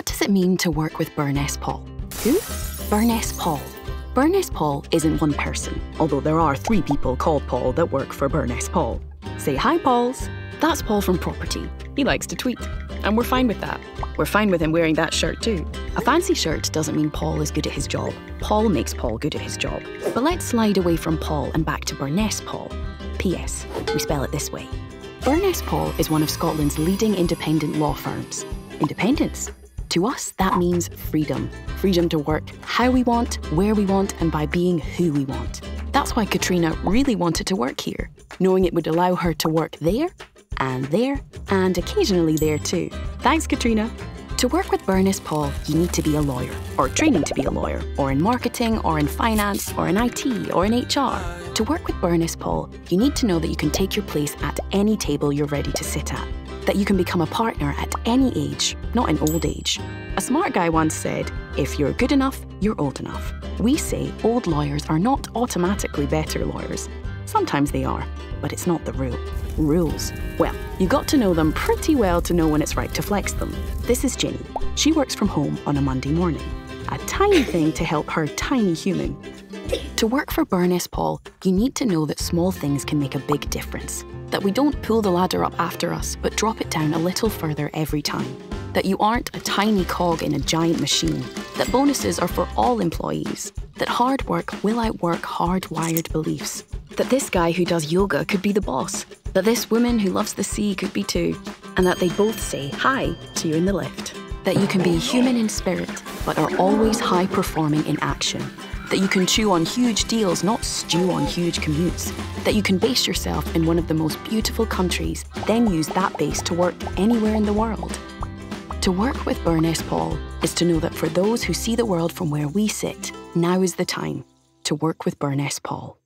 What does it mean to work with Burness Paull? Who? Burness Paull. Burness Paull isn't one person, although there are three people called Paul that work for Burness Paull. Say hi, Pauls. That's Paul from Property. He likes to tweet, and we're fine with that. We're fine with him wearing that shirt too. A fancy shirt doesn't mean Paul is good at his job. Paul makes Paul good at his job. But let's slide away from Paul and back to Burness Paull. P.S. We spell it this way. Burness Paull is one of Scotland's leading independent law firms. Independence? To us, that means freedom. Freedom to work how we want, where we want, and by being who we want. That's why Katrina really wanted to work here, knowing it would allow her to work there, and occasionally there too. Thanks, Katrina. To work with Burness Paull, you need to be a lawyer, or training to be a lawyer, or in marketing, or in finance, or in IT, or in HR. To work with Burness Paull, you need to know that you can take your place at any table you're ready to sit at, that you can become a partner at any age, not an old age. A smart guy once said, if you're good enough, you're old enough. We say old lawyers are not automatically better lawyers. Sometimes they are, but it's not the rule. Rules. Well, you got to know them pretty well to know when it's right to flex them. This is Ginny. She works from home on a Monday morning. A tiny thing to help her tiny human. To work for Burness Paull, you need to know that small things can make a big difference. That we don't pull the ladder up after us, but drop it down a little further every time. That you aren't a tiny cog in a giant machine. That bonuses are for all employees. That hard work will outwork hardwired beliefs. That this guy who does yoga could be the boss. That this woman who loves the sea could be too. And that they both say hi to you in the lift. That you can be human in spirit, but are always high performing in action. That you can chew on huge deals, not stew on huge commutes. That you can base yourself in one of the most beautiful countries, then use that base to work anywhere in the world. To work with Burness Paull is to know that for those who see the world from where we sit, now is the time to work with Burness Paull.